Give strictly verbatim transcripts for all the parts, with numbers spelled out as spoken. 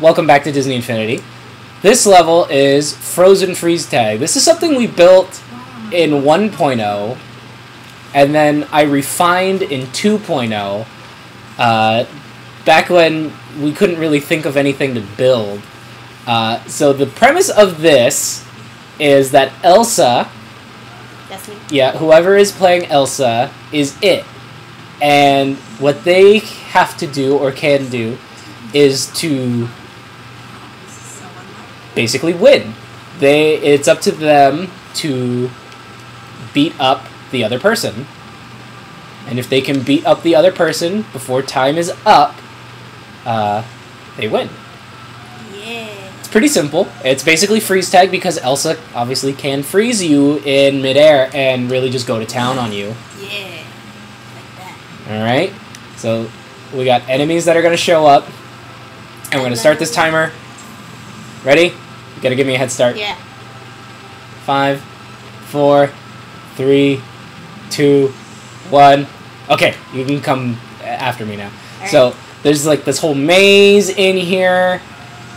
Welcome back to Disney Infinity. This level is Frozen Freeze Tag. This is something we built in one point oh, and then I refined in two point oh, uh, back when we couldn't really think of anything to build. Uh, so the premise of this is that Elsa... That's me. Yeah, whoever is playing Elsa is it. And what they have to do, or can do, is to basically win. They It's up to them to beat up the other person. And if they can beat up the other person before time is up, uh, they win. Yeah. It's pretty simple. It's basically freeze tag because Elsa obviously can freeze you in midair and really just go to town on you. Yeah. Like that. Alright. So we got enemies that are going to show up. And we're going to start this timer. Ready? You got to give me a head start. Yeah. Five, four, three, two, one. Okay, you can come after me now. Right. So there's like this whole maze in here,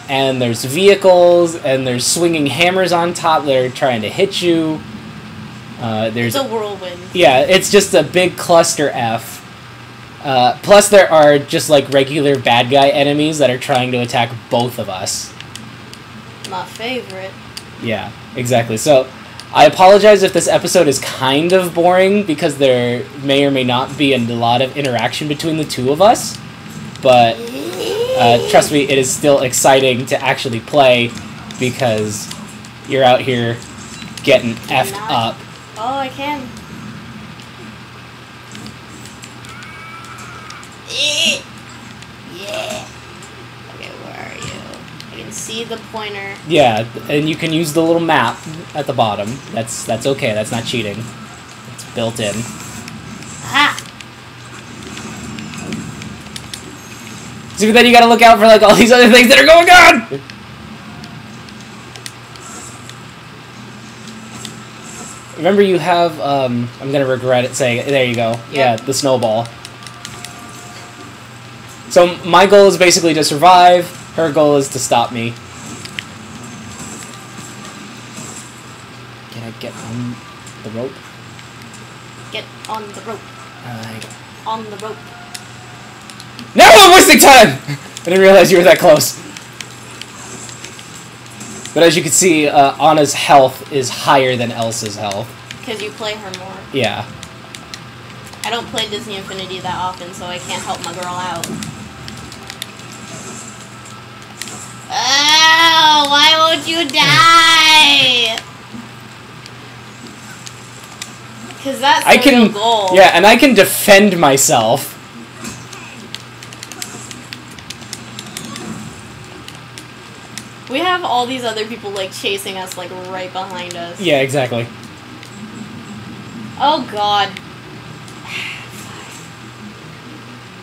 and there's vehicles, and there's swinging hammers on top that are trying to hit you. Uh, there's it's a whirlwind. Yeah, it's just a big cluster F. Uh, plus there are just like regular bad guy enemies that are trying to attack both of us. My favorite. Yeah, exactly. So I apologize if this episode is kind of boring because there may or may not be a lot of interaction between the two of us, but uh, trust me, it is still exciting to actually play because you're out here getting effed up. Oh, I can. Yeah. See the pointer. Yeah, and you can use the little map at the bottom. That's that's okay. That's not cheating. It's built in. Ah. So then you gotta look out for like all these other things that are going on. Remember, you have. Um, I'm gonna regret it saying. There you go. Yep. Yeah, the snowball. So my goal is basically to survive. Her goal is to stop me. Can I get on the rope? Get on the rope. Uh, on the rope. No, I'm wasting time! I didn't realize you were that close. But as you can see, uh, Anna's health is higher than Elsa's health. Because you play her more. Yeah. I don't play Disney Infinity that often, so I can't help my girl out. Ow! Why won't you die? Because that's the real goal. Yeah, and I can defend myself. We have all these other people like chasing us, like right behind us. Yeah, exactly. Oh God!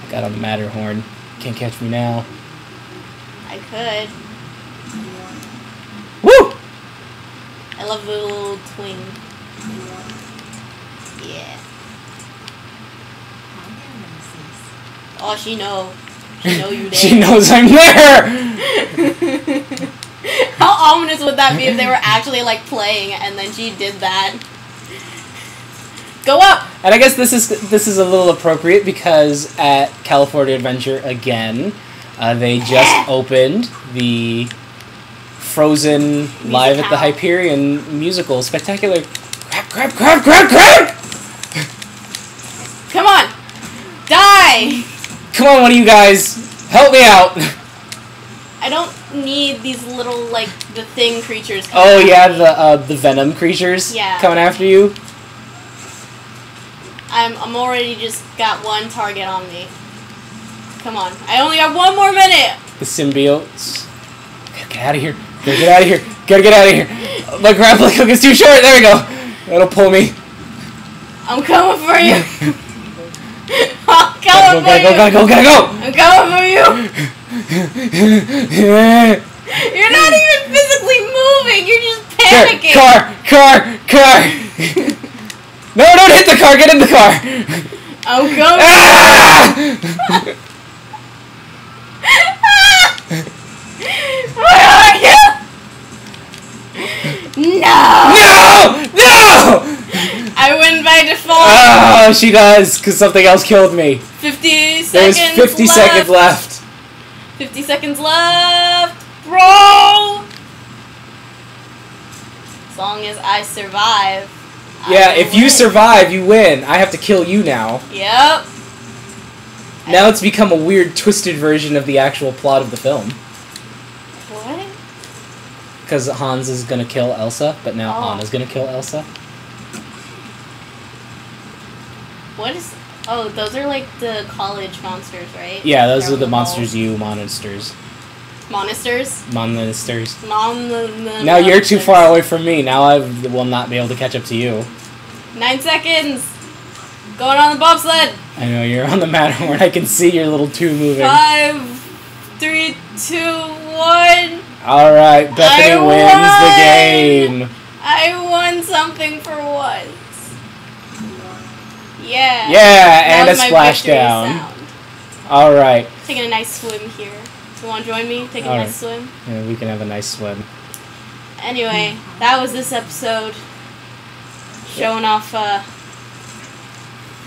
I got a Matterhorn. Can't catch me now. I could. Woo! I love the little twing. Yeah. Oh, she know. She know you there. She knows I'm there! How ominous would that be if they were actually, like, playing and then she did that? Go up! And I guess this is, this is a little appropriate because at California Adventure, again... Uh, they just opened the Frozen Live at the Hyperion musical. Spectacular. Crap, crap, crap, crap, crap! Come on! Die! Come on, one of you guys! Help me out! I don't need these little, like, the thing creatures coming after me. Oh, yeah, the, uh, the venom creatures yeah. coming after you. I'm, I'm already just got one target on me. Come on. I only have one more minute! The symbiotes. Gotta get out of here. Gotta get out of here. Gotta get out of here. My grappling hook is too short. There we go. That'll pull me. I'm coming for you. I'm coming for you. Gotta go, gotta go, gotta go! I'm coming for you. You're not even physically moving. You're just panicking. Car, car, car. No, don't hit the car. Get in the car. I'm coming ah! for you. promise you guys, because something else killed me. fifty There's seconds There's fifty left. seconds left. fifty seconds left, bro! As long as I survive. Yeah, I if win. you survive, you win. I have to kill you now. Yep. Now it's become a weird, twisted version of the actual plot of the film. What? Because Hans is going to kill Elsa, but now oh. Anna's going to kill Elsa. What is... Oh, those are like the college monsters, right? Yeah, those They're are the monsters you monsters. Monsters? Monsters. Mon now you're too far away from me. Now I will not be able to catch up to you. Nine seconds! Going on the bobsled! I know, you're on the Matterhorn. I can see your little two moving. Five, three, two, one. Alright, Bethany I wins won. the game. I won something for once. Yeah. Yeah, and a splashdown. Alright. Taking a nice swim here. You want to join me? Taking a nice swim? Yeah, we can have a nice swim. Anyway, that was this episode. Showing off, uh...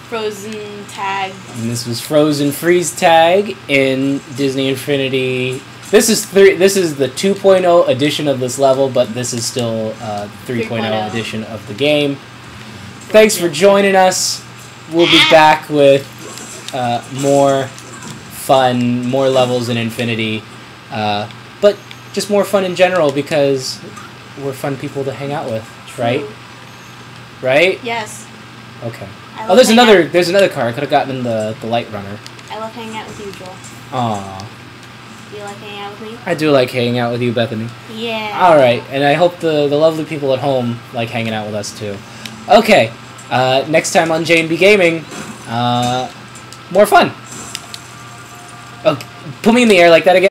Frozen Tag. And this was Frozen Freeze Tag in Disney Infinity. This is three. This is the two point oh edition of this level, but this is still uh, three point oh edition of the game. Thanks for joining us. We'll be back with uh, more fun, more levels in Infinity, uh, but just more fun in general because we're fun people to hang out with, right? True. Right? Yes. Okay. Oh, there's another out. there's another car. I could have gotten the, the Light Runner. I love hanging out with you, Joel. Aww. Do you like hanging out with me? I do like hanging out with you, Bethany. Yeah. Alright, and I hope the, the lovely people at home like hanging out with us, too. Okay, uh, next time on J and B Gaming, uh, more fun. Okay, put me in the air like that again.